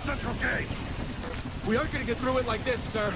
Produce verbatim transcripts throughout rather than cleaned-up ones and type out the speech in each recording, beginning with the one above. Central Gate! We aren't gonna get through it like this, sir.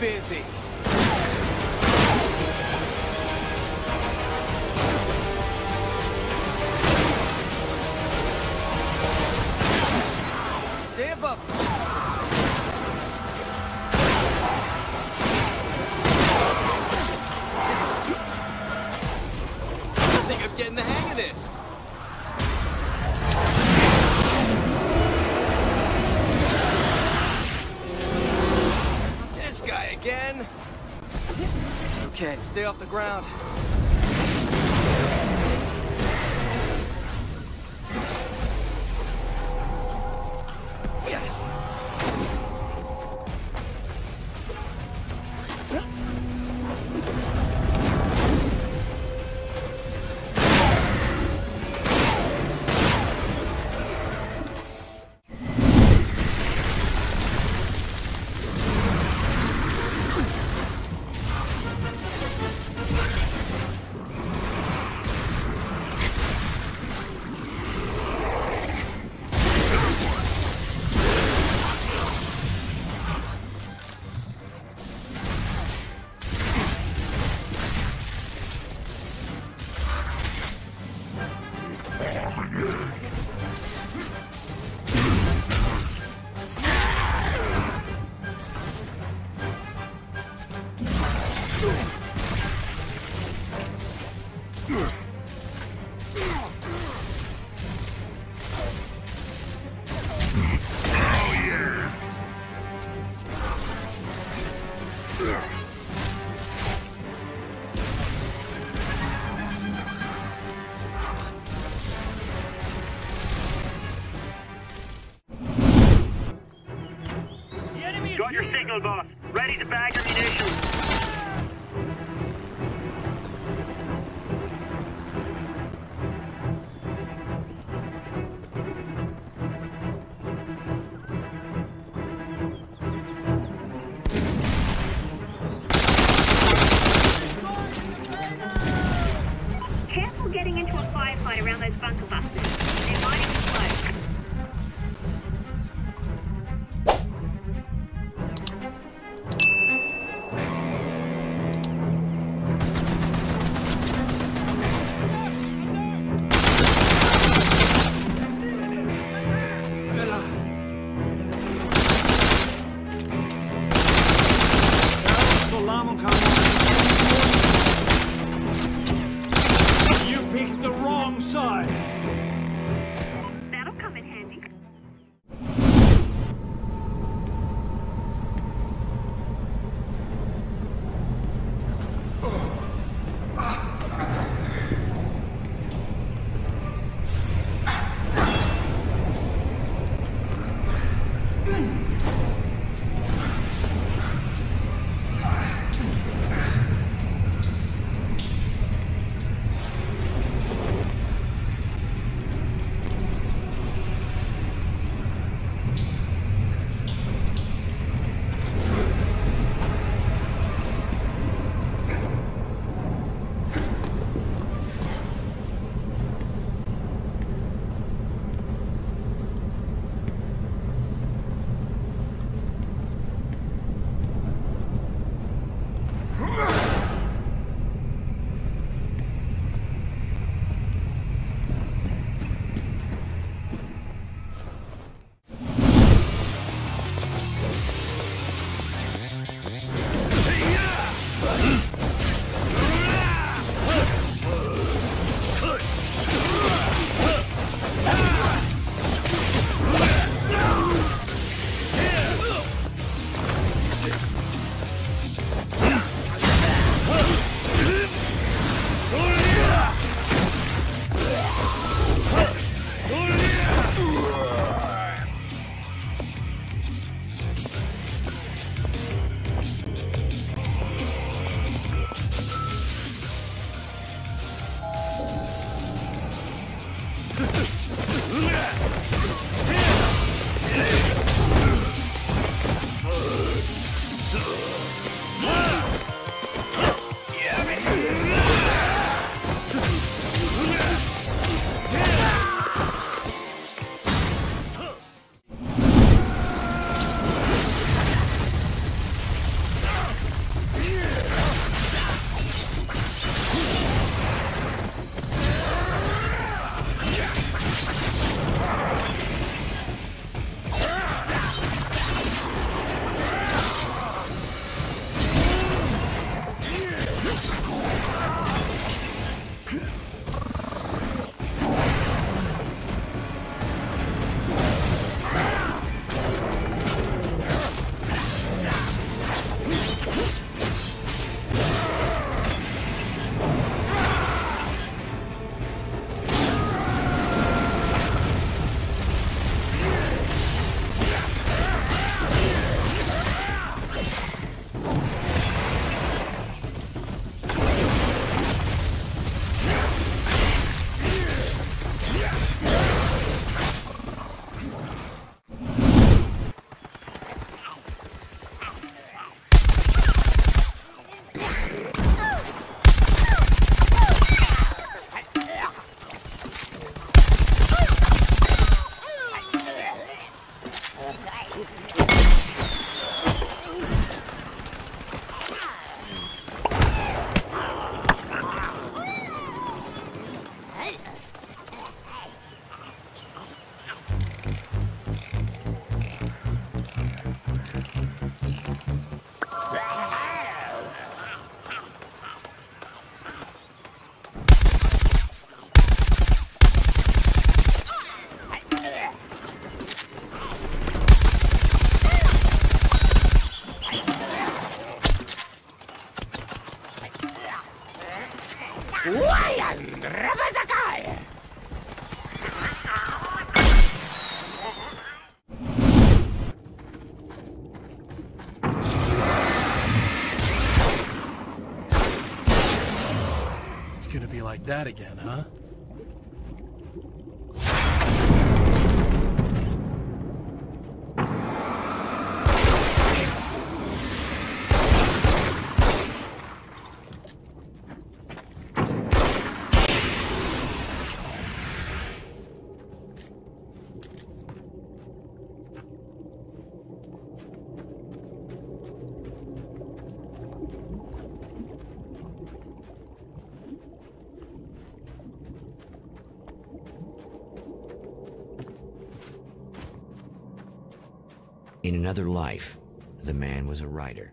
Busy. Stand up. I think I'm getting the hang of this. Again. Okay, stay off the ground. Got your signal, boss. Ready to bag your munitions. Careful getting into a firefight around those bunker buses. They're mining the slope. Thank you. That again, huh? In another life, the man was a writer.